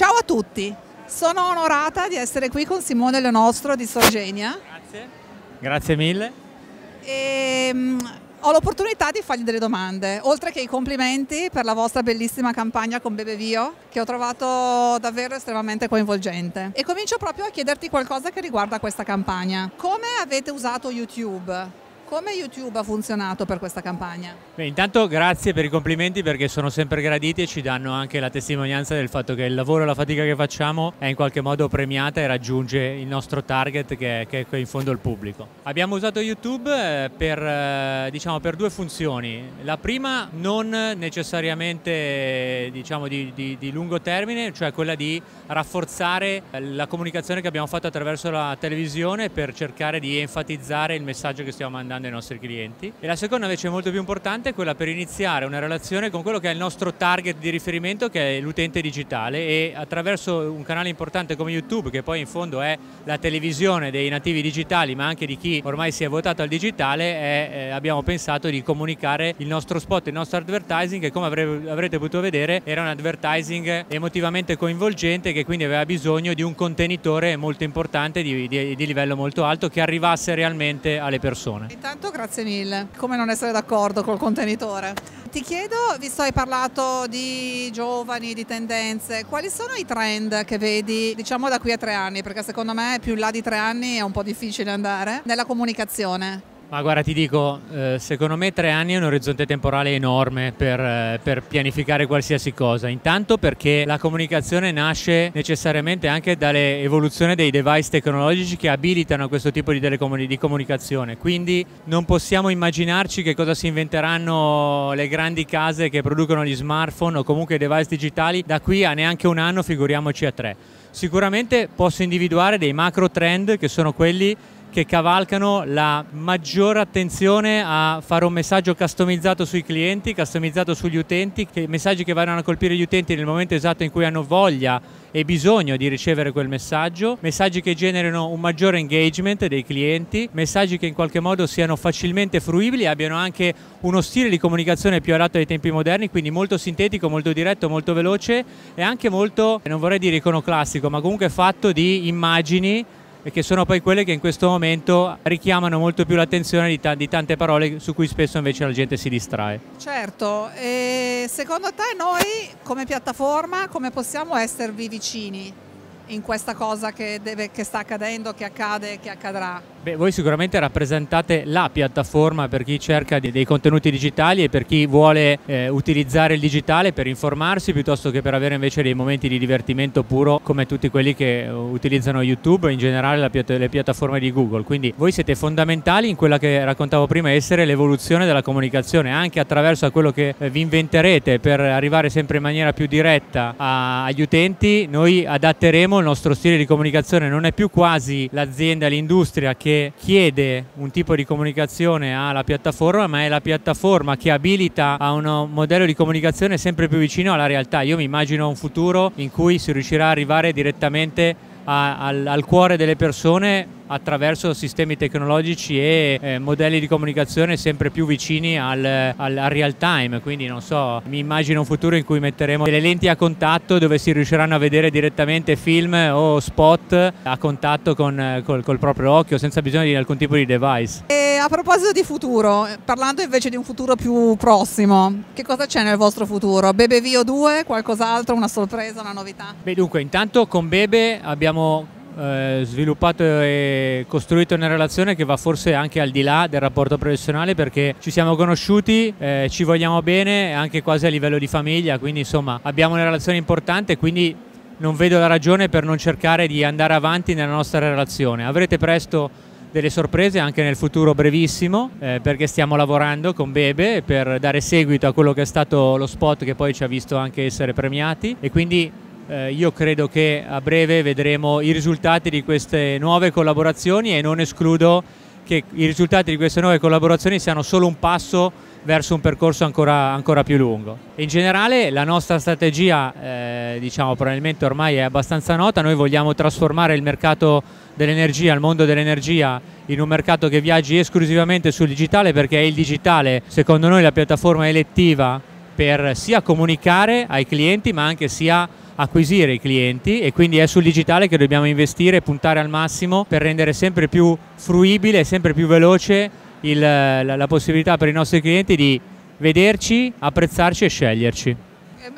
Ciao a tutti, sono onorata di essere qui con Simone Lo Nostro di Sorgenia. Grazie, grazie mille. E, ho l'opportunità di fargli delle domande, oltre che i complimenti per la vostra bellissima campagna con Bebe Vio, che ho trovato davvero estremamente coinvolgente. E comincio proprio a chiederti qualcosa che riguarda questa campagna. Come avete usato YouTube? Come YouTube ha funzionato per questa campagna? Beh, intanto grazie per i complimenti, perché sono sempre graditi e ci danno anche la testimonianza del fatto che il lavoro e la fatica che facciamo è in qualche modo premiata e raggiunge il nostro target, che è in fondo il pubblico. Abbiamo usato YouTube per due funzioni. La prima non necessariamente di lungo termine, cioè quella di rafforzare la comunicazione che abbiamo fatto attraverso la televisione per cercare di enfatizzare il messaggio che stiamo mandando ai nostri clienti, e la seconda invece molto più importante è quella per iniziare una relazione con quello che è il nostro target di riferimento, che è l'utente digitale, e attraverso un canale importante come YouTube, che poi in fondo è la televisione dei nativi digitali ma anche di chi ormai si è votato al digitale, abbiamo pensato di comunicare il nostro spot, il nostro advertising, che come avrete potuto vedere era un advertising emotivamente coinvolgente, che quindi aveva bisogno di un contenitore molto importante di livello molto alto, che arrivasse realmente alle persone. Intanto grazie mille, come non essere d'accordo col contenitore. Ti chiedo, visto hai parlato di giovani, di tendenze, quali sono i trend che vedi da qui a 3 anni? Perché secondo me più in là di 3 anni è un po' difficile andare nella comunicazione. Ma guarda, ti dico, secondo me 3 anni è un orizzonte temporale enorme per pianificare qualsiasi cosa. Intanto perché la comunicazione nasce necessariamente anche dall'evoluzione dei device tecnologici che abilitano questo tipo di comunicazione. Quindi non possiamo immaginarci che cosa si inventeranno le grandi case che producono gli smartphone o comunque i device digitali da qui a neanche un anno, figuriamoci a 3. Sicuramente posso individuare dei macro trend, che sono quelli che cavalcano la maggiore attenzione a fare un messaggio customizzato sui clienti, customizzato sugli utenti, messaggi che vadano a colpire gli utenti nel momento esatto in cui hanno voglia e bisogno di ricevere quel messaggio, messaggi che generino un maggiore engagement dei clienti, messaggi che in qualche modo siano facilmente fruibili e abbiano anche uno stile di comunicazione più adatto ai tempi moderni, quindi molto sintetico, molto diretto, molto veloce e anche molto, non vorrei dire iconoclastico, ma comunque fatto di immagini, che sono poi quelle che in questo momento richiamano molto più l'attenzione di tante parole su cui spesso invece la gente si distrae. Certo, e secondo te noi come piattaforma come possiamo esservi vicini in questa cosa che sta accadendo, che accade e che accadrà? Beh, voi sicuramente rappresentate la piattaforma per chi cerca dei contenuti digitali e per chi vuole utilizzare il digitale per informarsi, piuttosto che per avere invece dei momenti di divertimento puro, come tutti quelli che utilizzano YouTube e in generale le piattaforme di Google. Quindi voi siete fondamentali in quella che raccontavo prima essere l'evoluzione della comunicazione, anche attraverso a quello che vi inventerete per arrivare sempre in maniera più diretta agli utenti. Noi adatteremo il nostro stile di comunicazione, non è più quasi l'azienda, l'industria che chiede un tipo di comunicazione alla piattaforma, ma è la piattaforma che abilita a un modello di comunicazione sempre più vicino alla realtà. Io mi immagino un futuro in cui si riuscirà ad arrivare direttamente al cuore delle persone attraverso sistemi tecnologici e modelli di comunicazione sempre più vicini al real time. Quindi non so, mi immagino un futuro in cui metteremo delle lenti a contatto dove si riusciranno a vedere direttamente film o spot a contatto col proprio occhio, senza bisogno di alcun tipo di device. E a proposito di futuro, parlando invece di un futuro più prossimo, che cosa c'è nel vostro futuro? Bebe Vio 2, qualcos'altro, una sorpresa, una novità? Beh, dunque, intanto con Bebe abbiamo sviluppato e costruito una relazione che va forse anche al di là del rapporto professionale, perché ci siamo conosciuti, ci vogliamo bene anche quasi a livello di famiglia, quindi insomma abbiamo una relazione importante, quindi non vedo la ragione per non cercare di andare avanti nella nostra relazione. Avrete presto delle sorprese anche nel futuro brevissimo, perché stiamo lavorando con Bebe per dare seguito a quello che è stato lo spot che poi ci ha visto anche essere premiati, e quindi io credo che a breve vedremo i risultati di queste nuove collaborazioni, e non escludo che i risultati di queste nuove collaborazioni siano solo un passo verso un percorso ancora più lungo. In generale la nostra strategia probabilmente ormai è abbastanza nota. Noi vogliamo trasformare il mercato dell'energia, il mondo dell'energia, in un mercato che viaggi esclusivamente sul digitale, perché è il digitale secondo noi la piattaforma elettiva per sia comunicare ai clienti ma anche sia acquisire i clienti, e quindi è sul digitale che dobbiamo investire e puntare al massimo per rendere sempre più fruibile e sempre più veloce la possibilità per i nostri clienti di vederci, apprezzarci e sceglierci.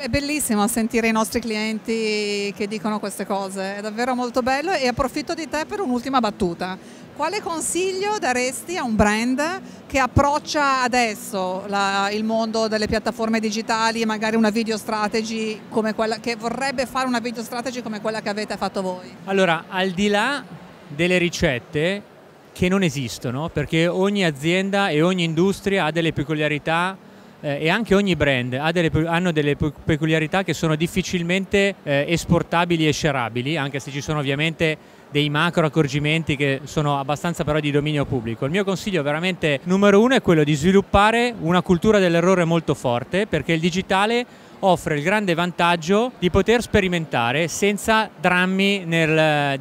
È bellissimo sentire i nostri clienti che dicono queste cose, è davvero molto bello. E approfitto di te per un'ultima battuta. Quale consiglio daresti a un brand che approccia adesso il mondo delle piattaforme digitali, magari una video strategy come quella che vorrebbe fare, una video strategy come quella che avete fatto voi? Allora, al di là delle ricette che non esistono, perché ogni azienda e ogni industria ha delle peculiarità, e anche ogni brand hanno delle peculiarità che sono difficilmente esportabili e scerabili, anche se ci sono ovviamente dei macro accorgimenti che sono abbastanza però di dominio pubblico. Il mio consiglio veramente numero 1 è quello di sviluppare una cultura dell'errore molto forte, perché il digitale offre il grande vantaggio di poter sperimentare senza drammi nello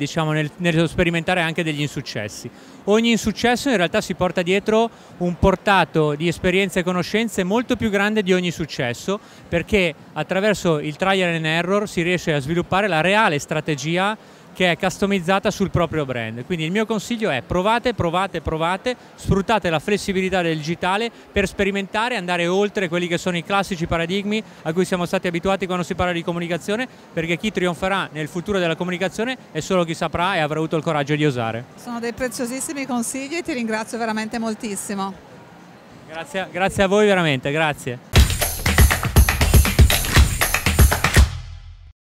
sperimentare anche degli insuccessi. Ogni insuccesso in realtà si porta dietro un portato di esperienze e conoscenze molto più grande di ogni successo, perché attraverso il trial and error si riesce a sviluppare la reale strategia che è customizzata sul proprio brand. Quindi il mio consiglio è: provate, provate, provate, sfruttate la flessibilità del digitale per sperimentare, andare oltre quelli che sono i classici paradigmi a cui siamo stati abituati quando si parla di comunicazione, perché chi trionferà nel futuro della comunicazione è solo chi saprà e avrà avuto il coraggio di osare. Sono dei preziosissimi consigli e ti ringrazio veramente moltissimo. Grazie a voi veramente, grazie.